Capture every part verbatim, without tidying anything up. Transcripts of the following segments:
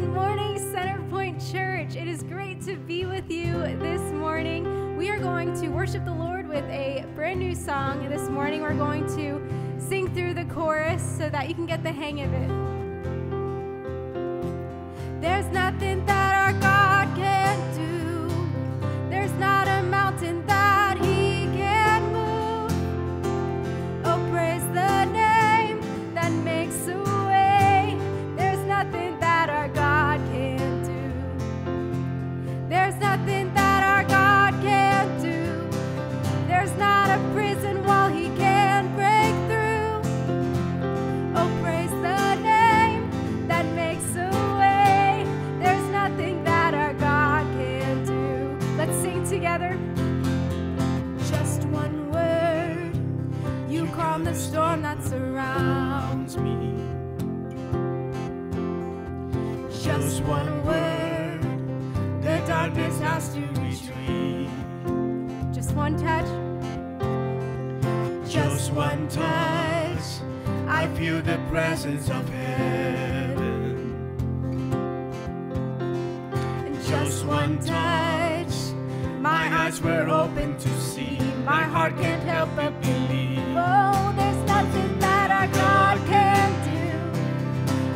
good morning, Centerpoint Church. It is great to be with you this morning. We are going to worship the Lord with a brand new song. This morning we're going to sing through the chorus so that you can get the hang of it. There's nothing that our God can't do. There's not a mountain that he can't move. Oh, praise the name that makes a way. There's nothing that our God can't do. There's nothing that our God can't do. There's not a prison wall he can't break through. Oh, praise the name that makes a way. There's nothing that our God can't do. Let's sing together. Just one word, you calm the storm that surrounds me. Just one word, the darkness has to retreat. Just one touch. Just one touch, I feel the presence of heaven. And just one touch, my eyes were open to see. My heart can't help but believe. Oh, there's nothing that our God can't do.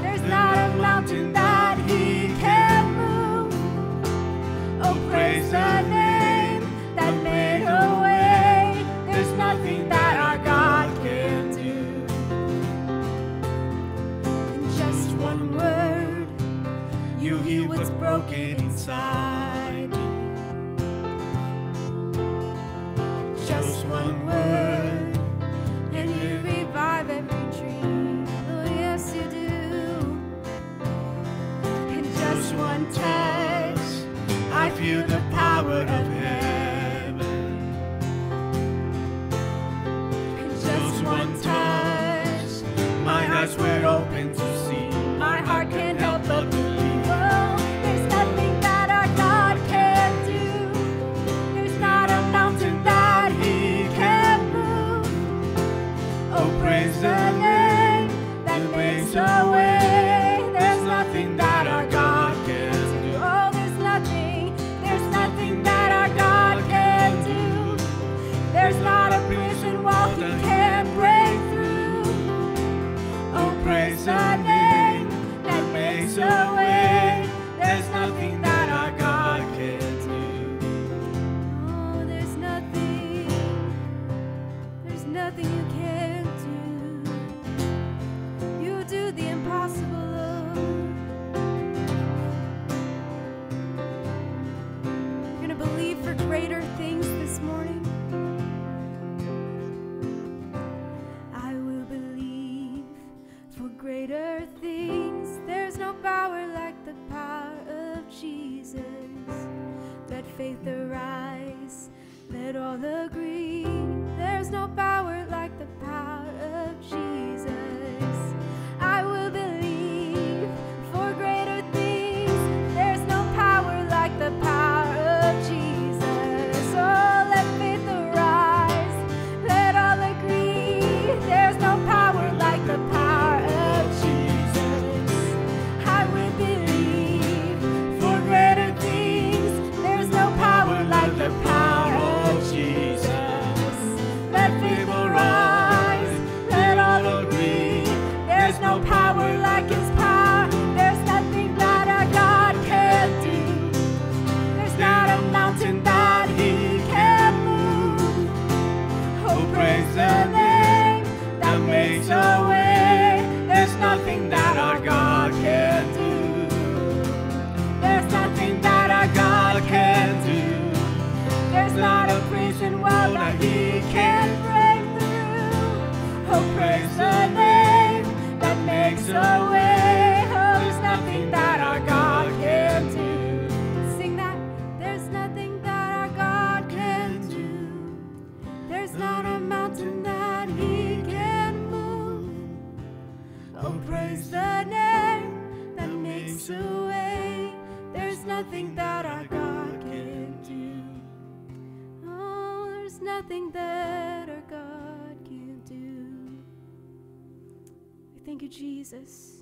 There's not a mountain that he can't move. Oh, praise the name that made a way. There's nothing that our God can't do. In just one word, you hear what's broken inside me. Just one word, and you revive every dream. Oh, yes, you do. And just one touch, I feel the power of heaven. And just one touch, my eyes were open to see. My heart can't help but believe. Oh, there's nothing that our God can't do. There's not a mountain that he can't move. Oh, praise the name that makes a way. There's nothing that our God can't do. Oh, there's nothing, there's nothing that our God can't do. There's not a prison wall he can't break through. Oh, praise the name that makes a way. There's nothing that our God can't do. Oh, there's nothing, there's nothing you can't do. You do the impossible, Lord. You're going to believe for greater things this morning. I will believe for greater things. There's no power like the power of Jesus. Let faith arise, let all agree. There's no power like the power of Jesus. I will believe for greater things. There's no power like the power of Jesus. Oh, let faith arise, let all agree. There's no power like the power of Jesus. I will believe for greater things. There's no power like the power of Jesus. Let faith arise, let all agree. There's no power like his power. There's nothing that our God can't do. There's not a mountain that he can't move. Oh, praise the name that makes a way. There's nothing that our God can't do. There's nothing that our God can't do. There's not a prison wall that he can't break through. Oh, praise the name that makes a way. Oh, there's nothing that our God can't do. Sing that. There's nothing that our God can do. There's not a mountain that he can move. Oh, praise the name that makes a way. There's nothing that our God can do. Oh, there's nothing that our God can do. We thank you, Jesus.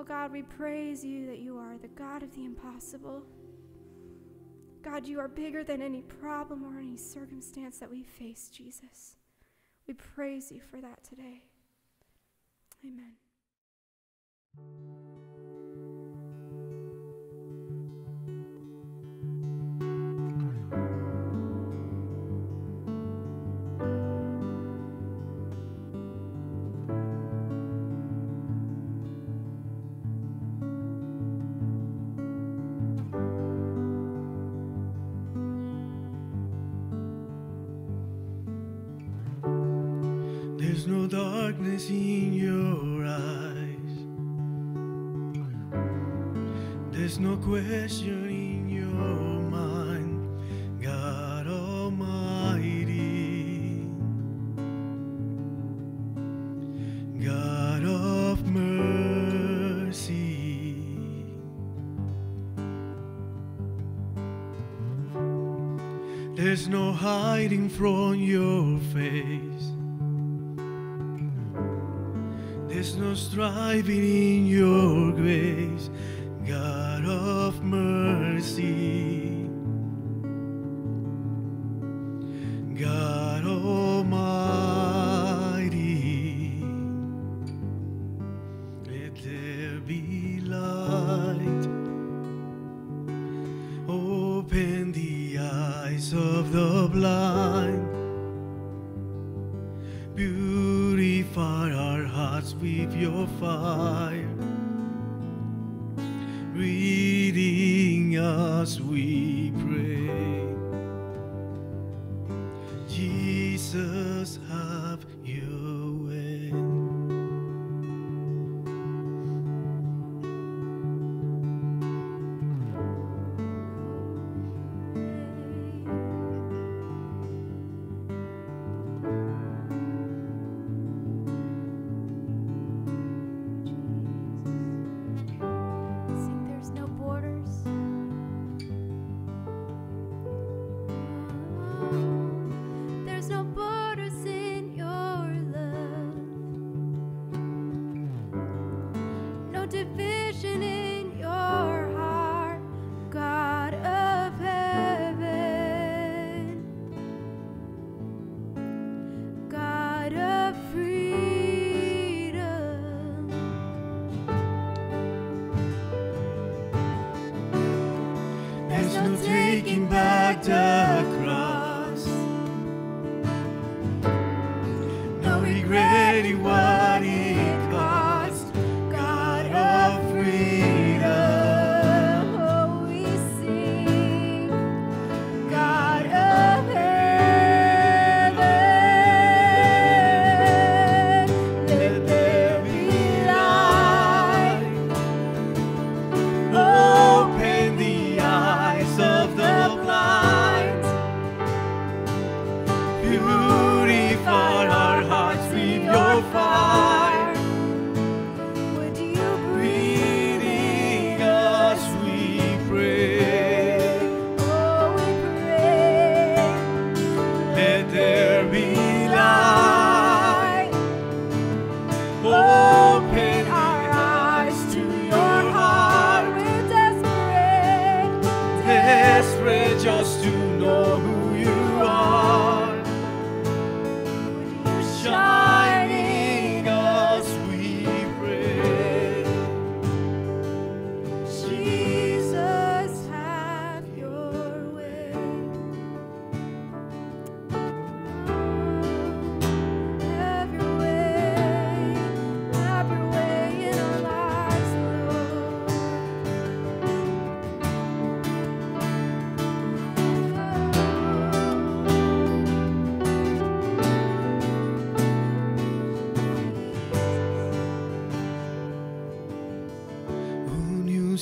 Oh God, we praise you that you are the God of the impossible. God, you are bigger than any problem or any circumstance that we face, Jesus. We praise you for that today. Amen. There's no darkness in your eyes. There's no question in your mind, God Almighty, God of mercy. There's no hiding from your face. There's no striving in your grace, God of mercy, God Almighty. Let there be light. Open the eyes of the blind. Beautify our hearts with your fire, reading us we pray. Jesus, have your way.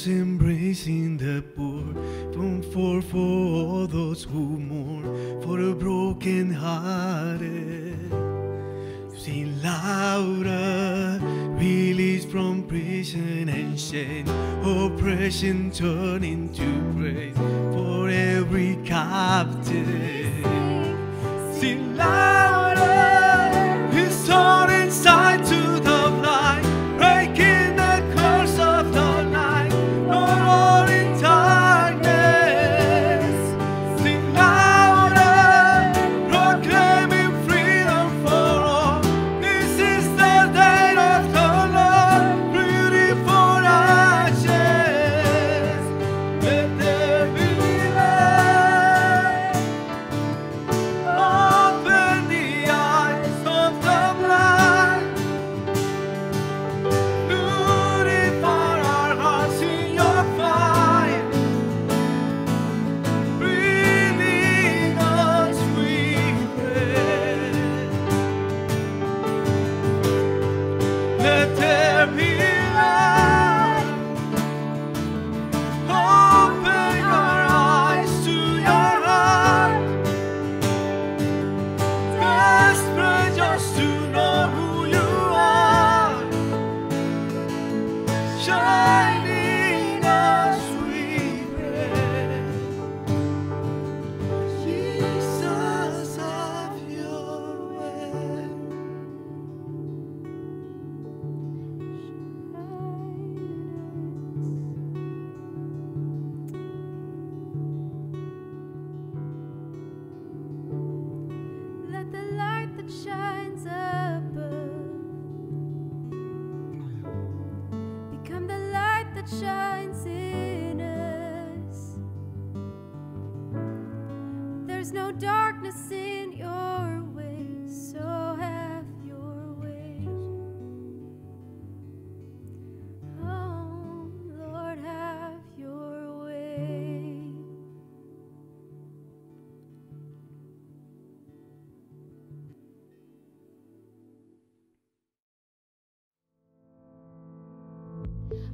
Embracing the poor, from for for all those who mourn, for the broken hearted. Sing louder, release from prison and shame, oppression turn into praise for every captive. Sing louder, restore insight to the blind, breaking the curse of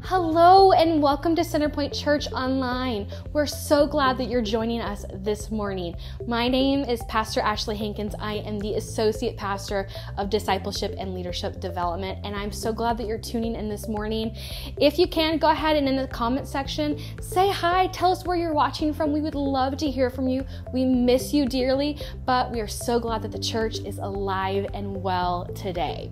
Hello and welcome to Centerpoint Church Online. We're so glad that you're joining us this morning. My name is Pastor Ashley Hankins. I am the Associate Pastor of Discipleship and Leadership Development, and I'm so glad that you're tuning in this morning. If you can, go ahead and in the comment section, say hi, tell us where you're watching from. We would love to hear from you. We miss you dearly, but we are so glad that the church is alive and well today.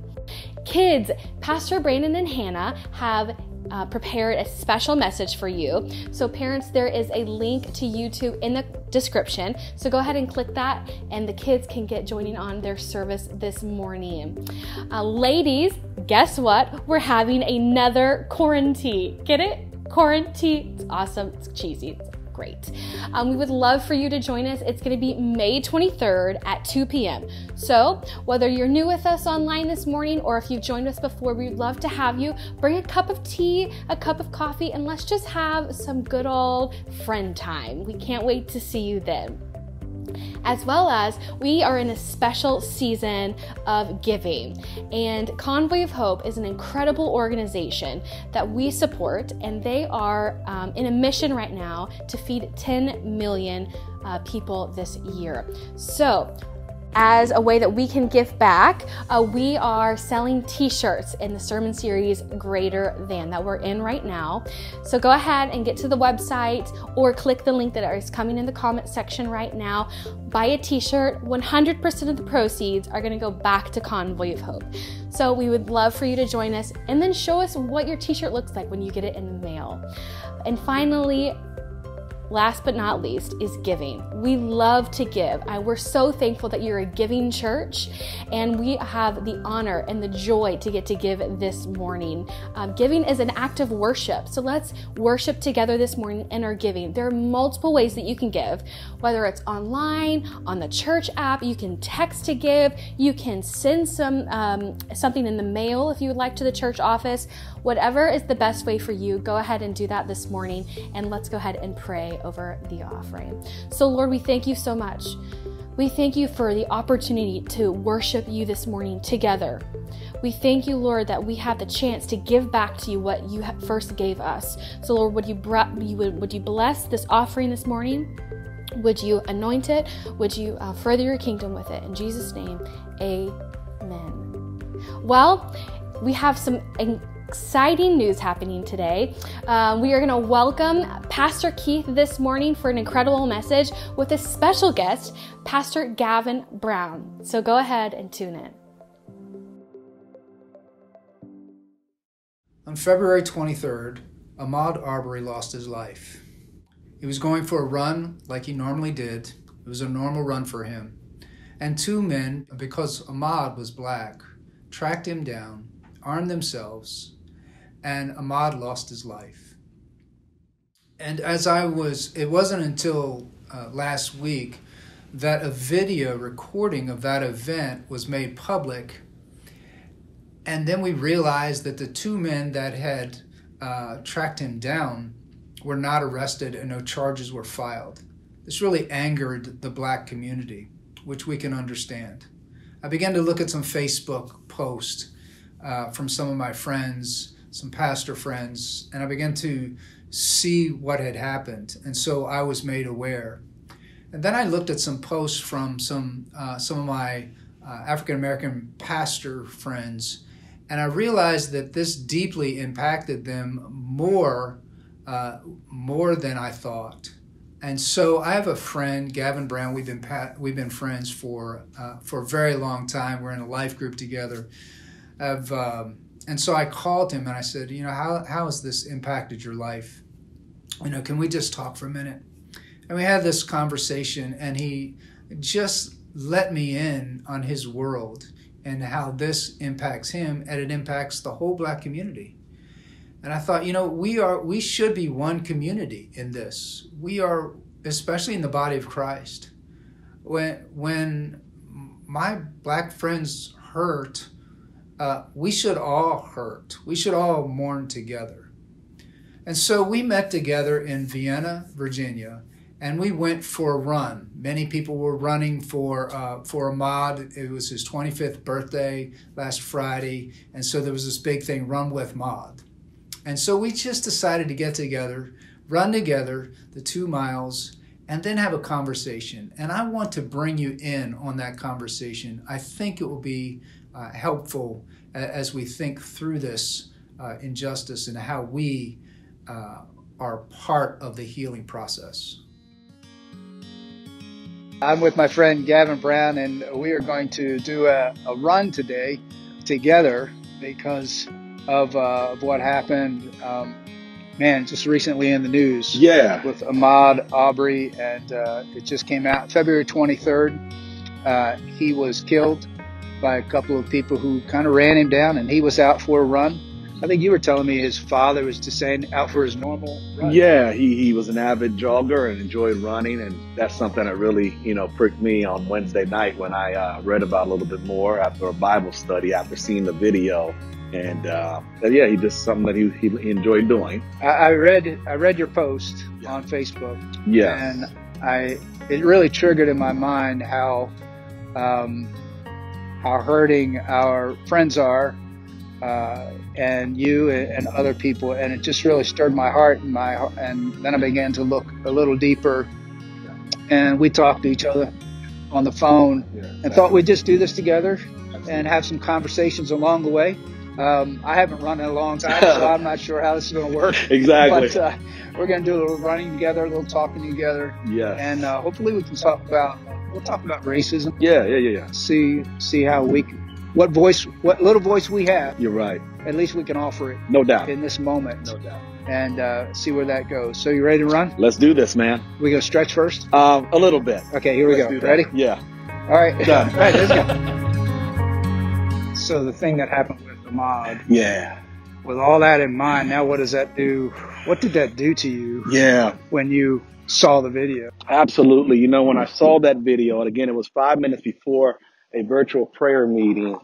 Kids, Pastor Brandon and Hannah have Uh, prepared a special message for you. So parents, there is a link to YouTube in the description. So go ahead and click that and the kids can get joining on their service this morning. Uh, ladies, guess what? We're having another quarantine. Get it? Quarantine. It's awesome. It's cheesy. It's great. Um, we would love for you to join us. It's going to be May twenty-third at two p m So whether you're new with us online this morning or if you've joined us before, we'd love to have you. Bring a cup of tea, a cup of coffee, and let's just have some good old friend time. We can't wait to see you then. As well as we are in a special season of giving, and Convoy of Hope is an incredible organization that we support, and they are um, in a mission right now to feed ten million uh, people this year. So as a way that we can give back, uh, we are selling t-shirts in the sermon series Greater Than that we're in right now. So go ahead and get to the website or click the link that is coming in the comment section right now. Buy a t-shirt. one hundred percent of the proceeds are going to go back to Convoy of Hope. So we would love for you to join us and then show us what your t-shirt looks like when you get it in the mail. And finally, last but not least, is giving. We love to give. I, we're so thankful that you're a giving church, and we have the honor and the joy to get to give this morning. Um, giving is an act of worship, so let's worship together this morning in our giving. There are multiple ways that you can give, whether it's online, on the church app, you can text to give, you can send some um, something in the mail if you would like to the church office. Whatever is the best way for you, go ahead and do that this morning, and let's go ahead and pray over the offering. So Lord, we thank you so much. We thank you for the opportunity to worship you this morning together. We thank you, Lord, that we have the chance to give back to you what you first gave us. So Lord, would you would you bless this offering this morning? Would you anoint it? Would you further your kingdom with it? In Jesus' name, amen. Well, we have some exciting news happening today. Uh, we are going to welcome Pastor Keith this morning for an incredible message with a special guest, Pastor Gavin Brown. So go ahead and tune in. On February twenty-third, Ahmaud Arbery lost his life. He was going for a run like he normally did. It was a normal run for him. And two men, because Ahmaud was black, tracked him down, armed themselves, and Ahmaud lost his life. And as I was, it wasn't until uh, last week that a video recording of that event was made public. And then we realized that the two men that had uh, tracked him down were not arrested and no charges were filed. This really angered the black community, which we can understand. I began to look at some Facebook posts uh, from some of my friends, some pastor friends, and I began to see what had happened. And so I was made aware. And then I looked at some posts from some, uh, some of my uh, African-American pastor friends, and I realized that this deeply impacted them more, uh, more than I thought. And so I have a friend, Gavin Brown. We've been, pa we've been friends for, uh, for a very long time. We're in a life group together. I've, um, and so I called him and I said, you know, how, how has this impacted your life? You know, can we just talk for a minute? And we had this conversation, and he just let me in on his world and how this impacts him, and it impacts the whole black community. And I thought, you know, we are we should be one community in this. We are, especially in the body of Christ. When when my black friends hurt, uh, we should all hurt. We should all mourn together. And so we met together in Vienna, Virginia, and we went for a run. Many people were running for uh, for Ahmaud. It was his twenty-fifth birthday last Friday, and so there was this big thing, Run with Ahmaud. And so we just decided to get together, run together the two miles, and then have a conversation. And I want to bring you in on that conversation. I think it will be uh, helpful as we think through this uh, injustice and how we uh, are part of the healing process. I'm with my friend Gavin Brown, and we are going to do a, a run today together because of, uh, of what happened, um, man, just recently in the news. Yeah. With Ahmaud Arbery, and uh, it just came out February twenty-third. Uh, he was killed by a couple of people who kind of ran him down, and he was out for a run. I think you were telling me his father was just saying out for his normal run. Yeah, he, he was an avid jogger and enjoyed running, and that's something that really, you know, pricked me on Wednesday night when I uh, read about it a little bit more after a Bible study, after seeing the video. And uh, yeah, he just something that he, he enjoyed doing. I, I read I read your post yeah. on Facebook. Yeah, and I it really triggered in my mind how um, how hurting our friends are, uh, and you and other people, and it just really stirred my heart and my and then I began to look a little deeper, and we talked to each other on the phone yeah, exactly. and thought we'd just do this together Absolutely. and have some conversations along the way. Um, I haven't run in a long time, so I'm not sure how this is going to work. Exactly. But uh, we're going to do a little running together, a little talking together. Yeah. And uh, hopefully we can talk about, we'll talk about racism. Yeah, yeah, yeah, yeah. See, see how we can, what voice, what little voice we have. You're right. At least we can offer it. No doubt. In this moment. No doubt. And uh, see where that goes. So you ready to run? Let's do this, man. We going to stretch first? Um, a little bit. Okay, here Let's we go. Ready? Yeah. All right. Done. All right, let's go. So the thing that happened with Ahmaud. Yeah. With all that in mind, now what does that do? What did that do to you? Yeah. When you saw the video? Absolutely. You know, when I saw that video, and again, it was five minutes before a virtual prayer meeting,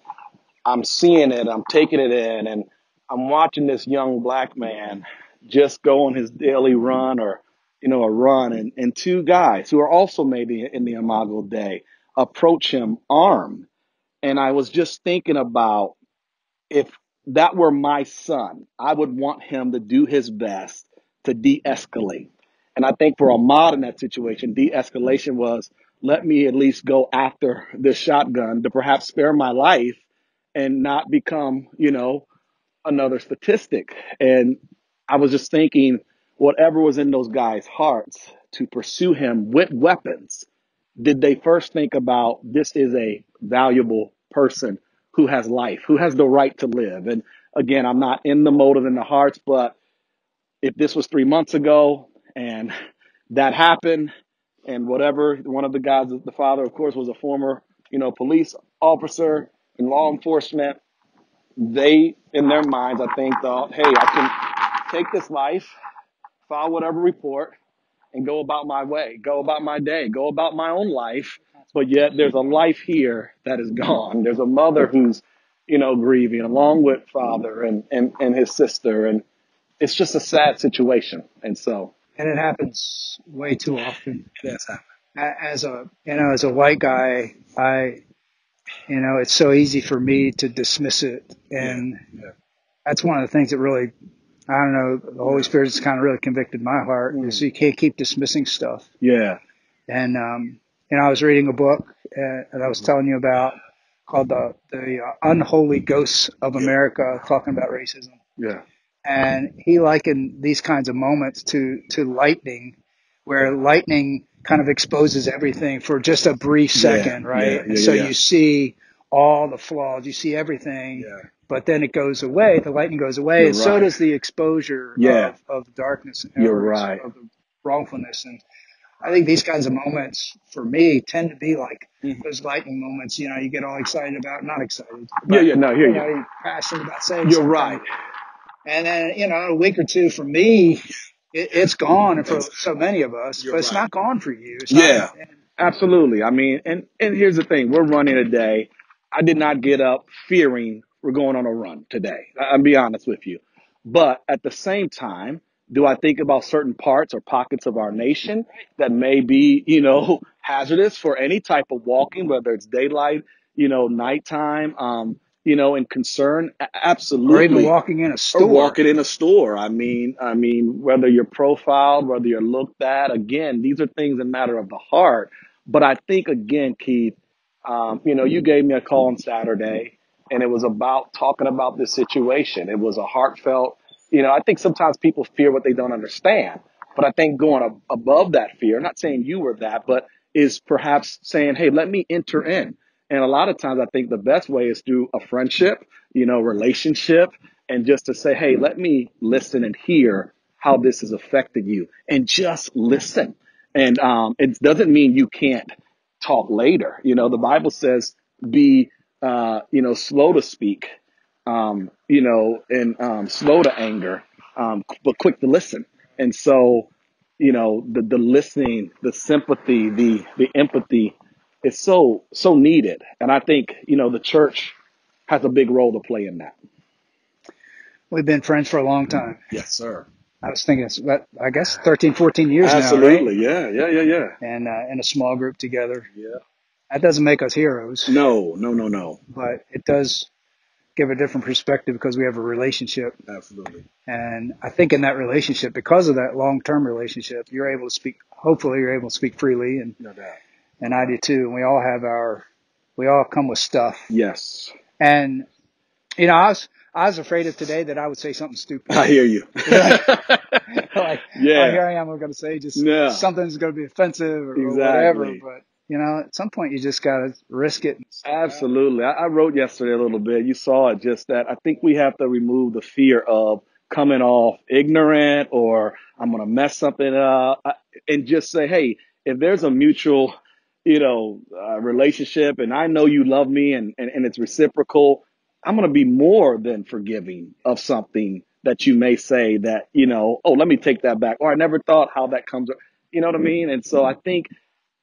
I'm seeing it, I'm taking it in, and I'm watching this young black man just go on his daily run or, you know, a run, and, and two guys who are also maybe in the Imago Dei approach him armed. And I was just thinking about, if that were my son, I would want him to do his best to de-escalate. And I think for Ahmaud in that situation, de-escalation was, let me at least go after this shotgun to perhaps spare my life and not become, you know, another statistic. And I was just thinking, whatever was in those guys' hearts to pursue him with weapons, did they first think about, this is a valuable person who has life, who has the right to live? And again, I'm not in the motive and the hearts, but if this was three months ago and that happened, and whatever, one of the guys, the father, of course, was a former, you know, police officer in law enforcement, they, in their minds, I think, thought, hey, I can take this life, file whatever report, and go about my way, go about my day, go about my own life. But yet there's a life here that is gone. There's a mother who's, you know, grieving along with father and, and, and his sister. And it's just a sad situation. And so. And it happens way too often. It has happened. As a, you know, as a white guy, I, you know, it's so easy for me to dismiss it. And yeah, yeah. that's one of the things that really, I don't know, the Holy yeah. Spirit has kind of really convicted my heart. Mm. is you can't keep dismissing stuff. Yeah. And, um, And I was reading a book uh, that I was telling you about called The, the uh, Unholy Ghosts of America, talking about racism. Yeah. And he likened these kinds of moments to, to lightning, where lightning kind of exposes everything for just a brief second, yeah, right? Yeah, yeah, and so yeah. you see all the flaws, you see everything, yeah. but then it goes away, the lightning goes away, You're and right. so does the exposure yeah. of, of darkness and You're right. of the wrongfulness. And I think these kinds of moments for me tend to be like mm-hmm. those lightning moments, you know, you get all excited about, not excited. But, yeah, yeah, no, here you know, you're passionate about saying You're something. Right. And then, you know, a week or two for me, it, it's gone for so many of us, you're but right. it's not gone for you. It's yeah, not, and, absolutely. I mean, and, and here's the thing. We're running today. I did not get up fearing we're going on a run today. I, I'll be honest with you. But at the same time, do I think about certain parts or pockets of our nation that may be, you know, hazardous for any type of walking, whether it's daylight, you know, nighttime, um, you know, and concern? Absolutely. Or even walking in a store. Or walking in a store. I mean, I mean, whether you're profiled, whether you're looked at, again, these are things that matter of the heart. But I think, again, Keith, um, you know, you gave me a call on Saturday, and it was about talking about this situation. It was a heartfelt. You know, I think sometimes people fear what they don't understand, but I think going ab- above that fear, not saying you were that, but is perhaps saying, hey, let me enter in. And a lot of times I think the best way is through a friendship, you know, relationship, and just to say, hey, let me listen and hear how this is affecting you, and just listen. And um, it doesn't mean you can't talk later. You know, the Bible says be, uh, you know, slow to speak. Um, you know, and um, slow to anger, um, but quick to listen. And so, you know, the, the listening, the sympathy, the the empathy is so, so needed. And I think, you know, the church has a big role to play in that. We've been friends for a long time. Yes, sir. I was thinking, it's about, I guess, thirteen, fourteen years Absolutely. now. Absolutely. Right? Yeah, yeah, yeah, yeah. And uh, in a small group together. Yeah. That doesn't make us heroes. No, no, no, no. But it does give a different perspective because we have a relationship. Absolutely. And I think in that relationship, because of that long-term relationship, you're able to speak, hopefully you're able to speak freely. And no doubt. And I do too. And we all have our, we all come with stuff. Yes. And, you know, I was, I was afraid of today that I would say something stupid. I hear you. like, like, yeah. Like, here I am, I'm going to say just no. something's going to be offensive or, exactly. or whatever, but. You know, at some point you just got to risk it. Absolutely. I, I wrote yesterday a little bit. You saw it, just that I think we have to remove the fear of coming off ignorant or I'm going to mess something up, and just say, hey, if there's a mutual, you know, uh, relationship, and I know you love me, and, and, and it's reciprocal, I'm going to be more than forgiving of something that you may say that, you know, oh, let me take that back. Or I never thought how that comes. You know what I mean? And so I think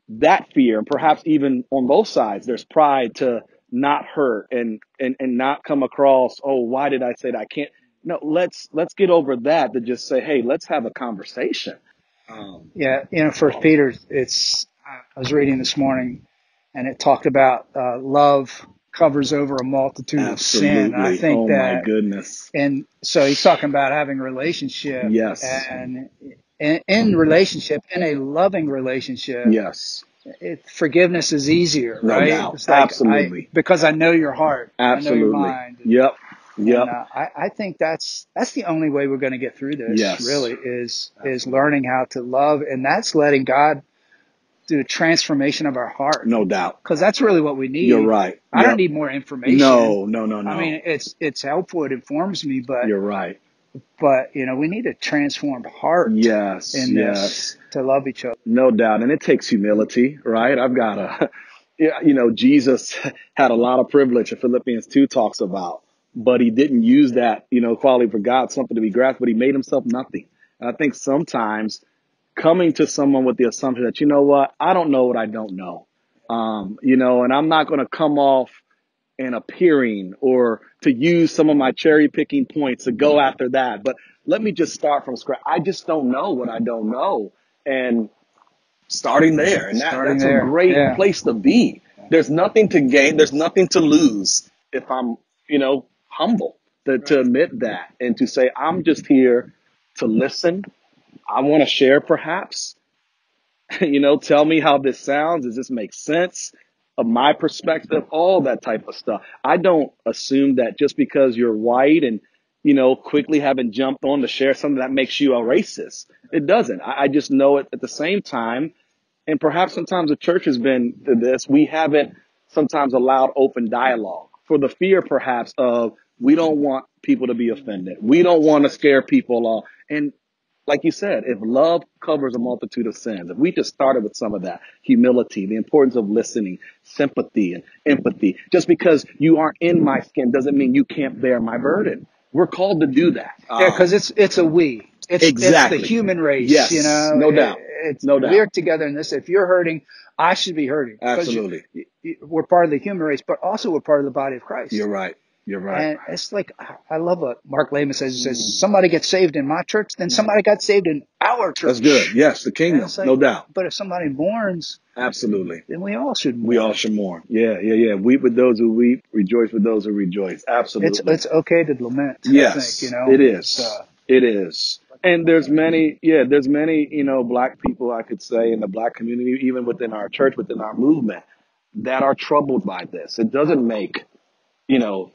that fear, and perhaps even on both sides, there's pride to not hurt and, and, and not come across, oh, why did I say that? I can't. No, let's let's get over that, to just say, hey, let's have a conversation. Um, yeah, you know, First Peter, it's I was reading this morning, and it talked about uh, love covers over a multitude absolutely. Of sin. I think oh, that, my goodness. And so he's talking about having a relationship. Yes. And in relationship, in a loving relationship, yes, it, forgiveness is easier, right? No doubt. It's like absolutely, I, because I know your heart, absolutely. I know your mind. And, yep, yep. And, uh, I, I think that's that's the only way we're going to get through this. Yes. Really, is absolutely. Is learning how to love, and that's letting God do a transformation of our heart. No doubt, because that's really what we need. You're right. I yep. don't need more information. No, no, no, no. I mean, it's it's helpful. It informs me, but you're right. But, you know, we need a transformed heart yes, in this yes. to love each other. No doubt. And it takes humility, right? I've got a, you know, Jesus had a lot of privilege that Philippians two talks about, but he didn't use that, you know, quality for God, something to be grasped, but he made himself nothing. And I think sometimes coming to someone with the assumption that, you know what, I don't know what I don't know, um, you know, and I'm not going to come off and appearing or to use some of my cherry picking points to go after that. But let me just start from scratch. I just don't know what I don't know. And starting there, and that, starting that's there. a great yeah. place to be. There's nothing to gain. There's nothing to lose if I'm, you know, humble to, to admit that and to say, I'm just here to listen. I want to share perhaps, you know, tell me how this sounds. Does this make sense? Of my perspective, all that type of stuff. I don't assume that just because you're white and, you know, quickly haven't jumped on to share something that makes you a racist. It doesn't. I, I just know it at the same time. And perhaps sometimes the church has been to this. We haven't sometimes allowed open dialogue for the fear, perhaps, of we don't want people to be offended. We don't want to scare people off. And like you said, if love covers a multitude of sins, if we just started with some of that, humility, the importance of listening, sympathy and empathy. Just because you aren't in my skin doesn't mean you can't bear my burden. We're called to do that. Yeah, because it's it's a we. It's, exactly. It's the human race. Yes, you know? No doubt. It's, no doubt. We're together in this. If you're hurting, I should be hurting. Absolutely. You, you, we're part of the human race, but also we're part of the body of Christ. You're right. You're right. And it's like, I love what Mark Lehman says. He says, somebody gets saved in my church, then somebody got saved in our church. That's good. Yes, the kingdom, like, no doubt. But if somebody mourns, absolutely, then we all should mourn. We all should mourn. Yeah, yeah, yeah. Weep with those who weep, rejoice with those who rejoice. Absolutely. It's, it's okay to lament, yes, I think, you know? It is. Uh, it is. And there's many, yeah, there's many, you know, black people, I could say, in the black community, even within our church, within our movement, that are troubled by this. It doesn't make, you know,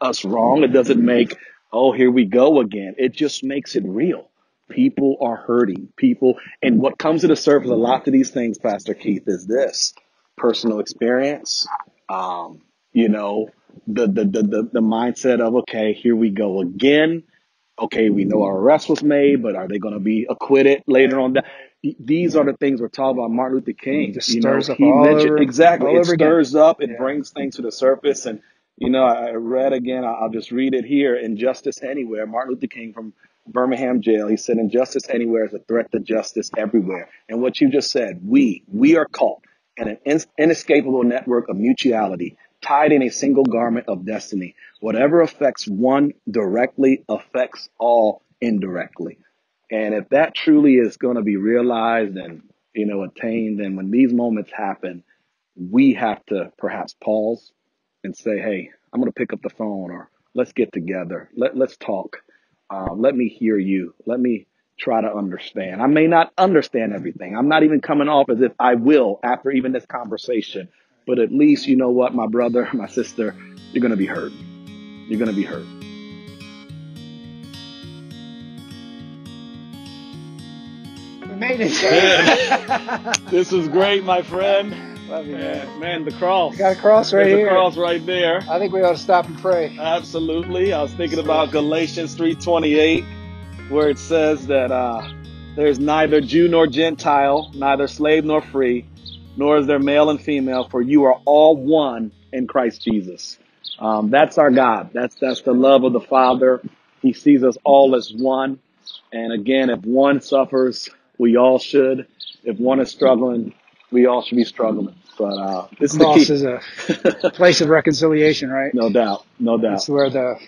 us wrong. It doesn't make, oh, here we go again. It just makes it real. People are hurting people. And what comes to the surface a lot to these things, Pastor Keith, is this personal experience, um, you know, the, the, the, the, the mindset of, okay, here we go again. Okay, we know our arrest was made, but are they going to be acquitted later on? That these are the things we're talking about. Martin Luther King, just stirs up all over. Exactly. It stirs up. It brings things to the surface. And you know, I read again, I'll just read it here, Injustice Anywhere, Martin Luther King from Birmingham jail. He said, injustice anywhere is a threat to justice everywhere. And what you just said, we, we are caught in an in- inescapable network of mutuality, tied in a single garment of destiny. Whatever affects one directly affects all indirectly. And if that truly is going to be realized and, you know, attained, and when these moments happen, we have to perhaps pause and say, hey, I'm going to pick up the phone, or let's get together. Let, let's talk. Uh, let me hear you. Let me try to understand. I may not understand everything. I'm not even coming off as if I will after even this conversation. But at least, you know what, my brother, my sister, you're going to be heard. You're going to be heard. We made it. This is great, my friend. Love you, man. Man, man, the cross. You got a cross right There's here. The cross right there. I think we ought to stop and pray. Absolutely. I was thinking about Galatians three twenty-eight, where it says that uh, there's neither Jew nor Gentile, neither slave nor free, nor is there male and female, for you are all one in Christ Jesus. Um, that's our God. That's that's the love of the Father. He sees us all as one. And again, if one suffers, we all should. If one is struggling, we all should be struggling, but uh, this cross is a place of reconciliation, right? No doubt, no doubt. It's where the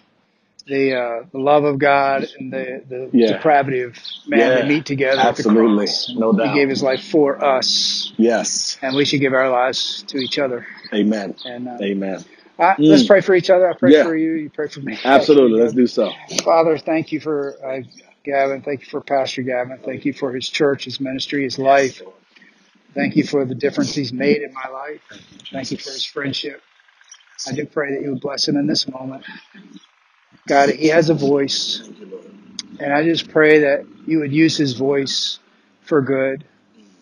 the, uh, the love of God and the, the yeah. depravity of man yeah. they meet together. Absolutely, at the cross. No doubt. He gave His life for us. Yes, and we should give our lives to each other. Amen. And, uh, Amen. I, mm. Let's pray for each other. I pray yeah. for you. You pray for me. Absolutely. Let's do so. Father, thank you for uh, Gavin. Thank you for Pastor Gavin. Thank you for his church, his ministry, his life. Thank you for the difference he's made in my life. Thank you for his friendship. I do pray that you would bless him in this moment. God, he has a voice, and I just pray that you would use his voice for good,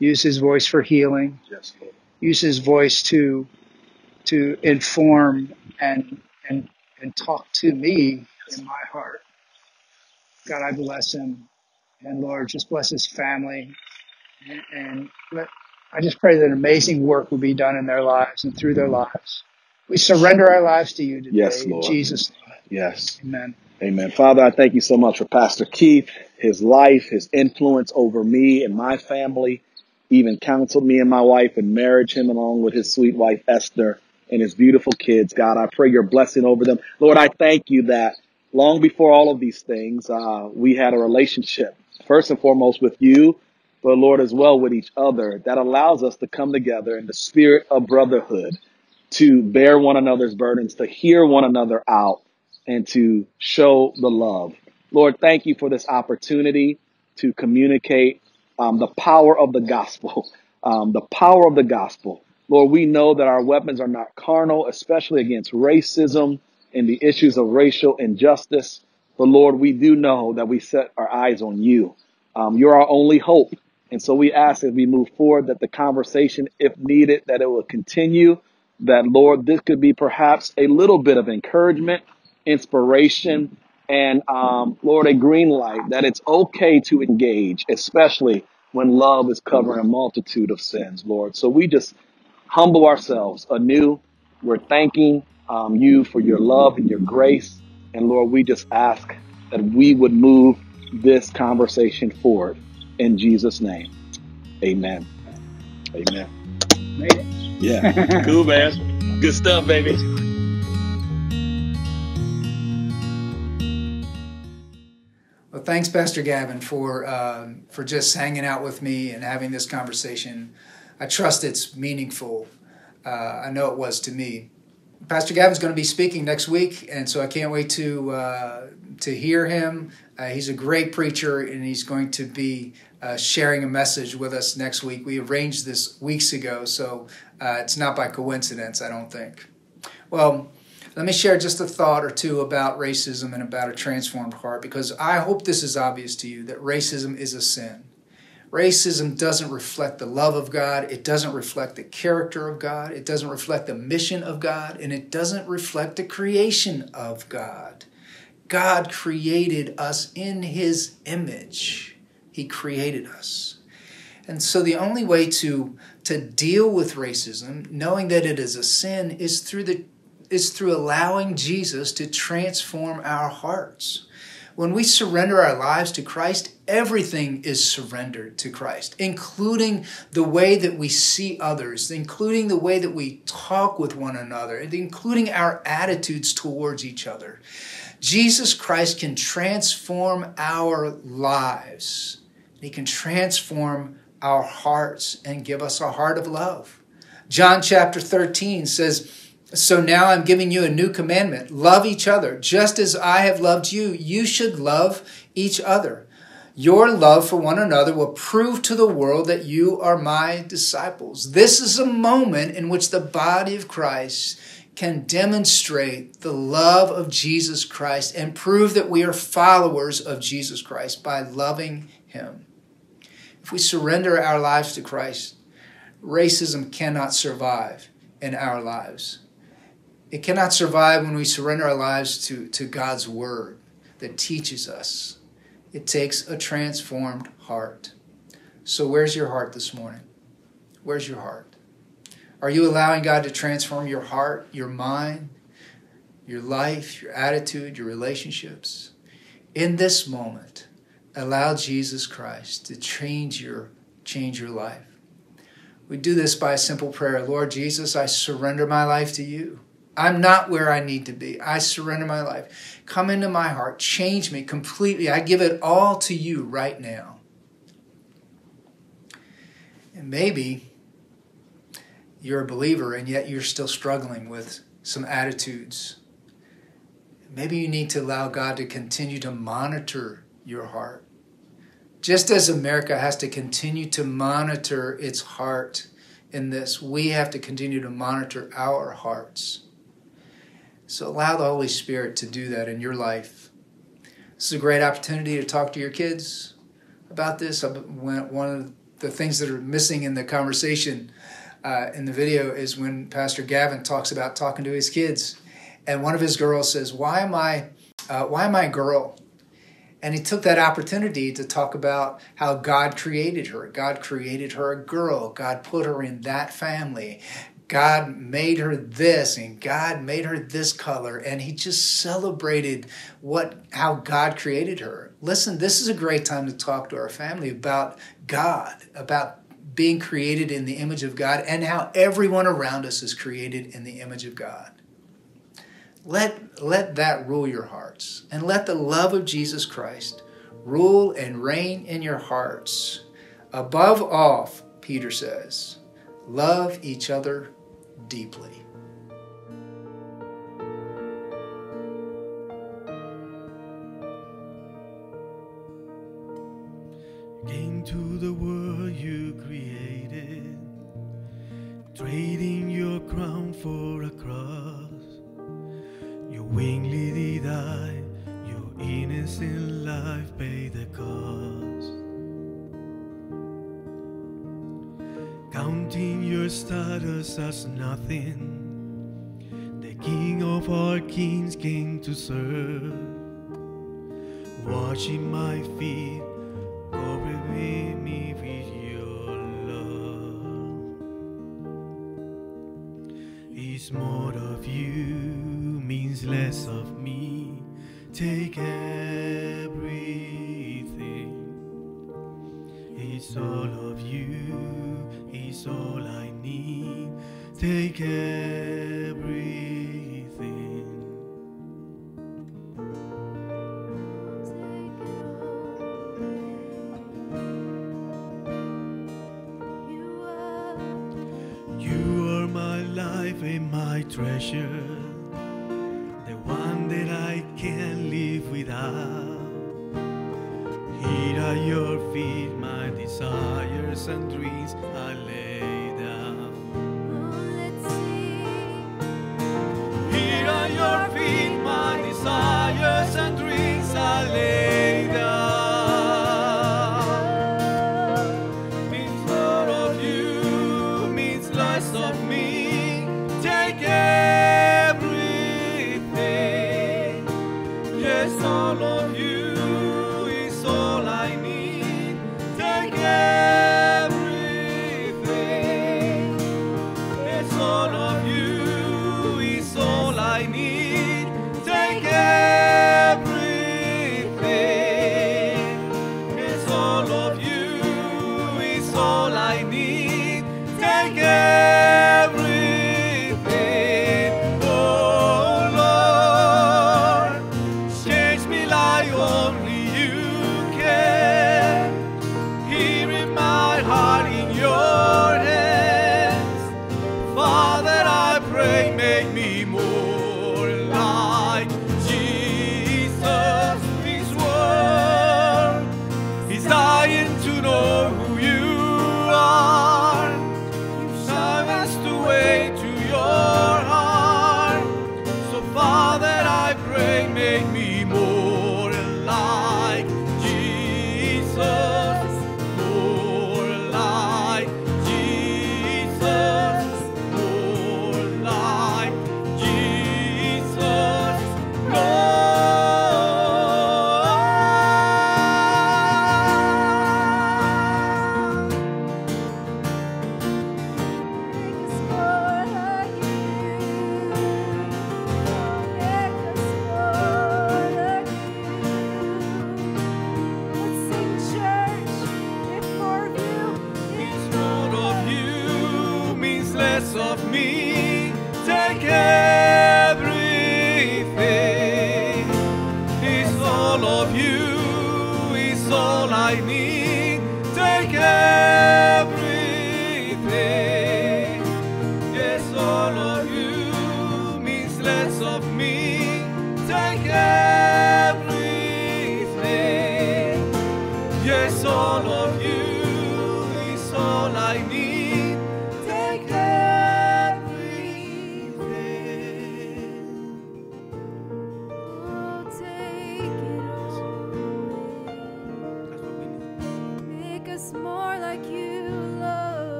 use his voice for healing, use his voice to to inform and and and talk to me in my heart. God, I bless him, and Lord, just bless his family, and, and let I just pray that an amazing work will be done in their lives and through their lives. We surrender our lives to you today. Yes, Lord. In Jesus' name. Yes. Amen. Amen. Father, I thank you so much for Pastor Keith, his life, his influence over me and my family, even counseled me and my wife in marriage, him along with his sweet wife, Esther, and his beautiful kids. God, I pray your blessing over them. Lord, I thank you that long before all of these things, uh, we had a relationship, first and foremost with you, but Lord, as well with each other, that allows us to come together in the spirit of brotherhood, to bear one another's burdens, to hear one another out, and to show the love. Lord, thank you for this opportunity to communicate um, the power of the gospel, um, the power of the gospel. Lord, we know that our weapons are not carnal, especially against racism and the issues of racial injustice. But Lord, we do know that we set our eyes on you. Um, you're our only hope. And so we ask as we move forward that the conversation, if needed, that it will continue, that, Lord, this could be perhaps a little bit of encouragement, inspiration, and, um, Lord, a green light that it's okay to engage, especially when love is covering a multitude of sins, Lord. So we just humble ourselves anew. We're thanking um, you for your love and your grace. And Lord, we just ask that we would move this conversation forward in Jesus' name. Amen. Amen. Yeah. Cool, man. Good stuff, baby. Well, thanks, Pastor Gavin, for uh, for just hanging out with me and having this conversation. I trust it's meaningful. Uh, I know it was to me. Pastor Gavin's going to be speaking next week, and so I can't wait to uh, to hear him. Uh, he's a great preacher, and he's going to be uh, sharing a message with us next week. We arranged this weeks ago, so uh, it's not by coincidence, I don't think. Well, let me share just a thought or two about racism and about a transformed heart, because I hope this is obvious to you, that racism is a sin. Racism doesn't reflect the love of God, it doesn't reflect the character of God, it doesn't reflect the mission of God, and it doesn't reflect the creation of God. God created us in His image. He created us. And so the only way to, to deal with racism, knowing that it is a sin, is through, the, is through allowing Jesus to transform our hearts. When we surrender our lives to Christ, everything is surrendered to Christ, including the way that we see others, including the way that we talk with one another, and including our attitudes towards each other. Jesus Christ can transform our lives. He can transform our hearts and give us a heart of love. John chapter thirteen says, "So now I'm giving you a new commandment. Love each other. Just as I have loved you, you should love each other. Your love for one another will prove to the world that you are my disciples." This is a moment in which the body of Christ can demonstrate the love of Jesus Christ and prove that we are followers of Jesus Christ by loving Him. If we surrender our lives to Christ, racism cannot survive in our lives. It cannot survive when we surrender our lives to, to God's word that teaches us. It takes a transformed heart. So where's your heart this morning? Where's your heart? Are you allowing God to transform your heart, your mind, your life, your attitude, your relationships? In this moment, allow Jesus Christ to change your, change your life. We do this by a simple prayer. Lord Jesus, I surrender my life to you. I'm not where I need to be. I surrender my life. Come into my heart. Change me completely. I give it all to you right now. And maybe you're a believer and yet you're still struggling with some attitudes. Maybe you need to allow God to continue to monitor your heart. Just as America has to continue to monitor its heart in this, we have to continue to monitor our hearts. So allow the Holy Spirit to do that in your life. This is a great opportunity to talk to your kids about this. One of the things that are missing in the conversation uh, in the video is when Pastor Gavin talks about talking to his kids. And one of his girls says, why am I, uh, why am I a girl? And he took that opportunity to talk about how God created her. God created her a girl. God put her in that family. God made her this, and God made her this color, and he just celebrated what how God created her. Listen, this is a great time to talk to our family about God, about being created in the image of God, and how everyone around us is created in the image of God. Let, let that rule your hearts, and let the love of Jesus Christ rule and reign in your hearts. Above all, Peter says, love each other deeply. You came to the world you created, trading your crown for a cross. Your willingly died, your innocent life paid the cost. Counting your status as nothing, the King of all kings came to serve. watching my feet. Go reveal me with your love. It's more of you means less of me. Take everything. It's all of you, it's all I need. Take everything. And my treasure, the one that I can't live without. Here at your feet, my desires and dreams I lay down. Oh, let's sing. Here at your feet, my desires and dreams I lay down.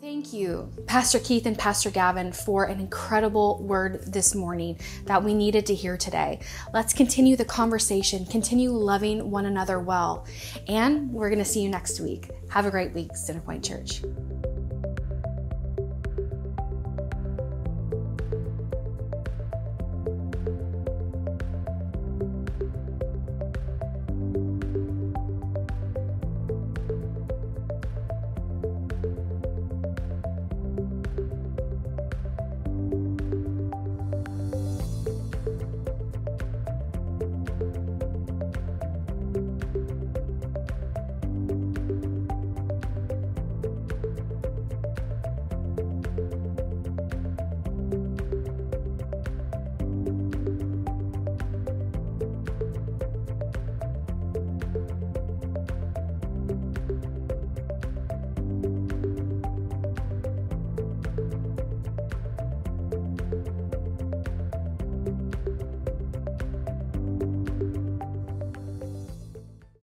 Thank you, Pastor Keith and Pastor Gavin, for an incredible word this morning that we needed to hear today. Let's continue the conversation, continue loving one another well, and we're going to see you next week. Have a great week, Centerpoint Church.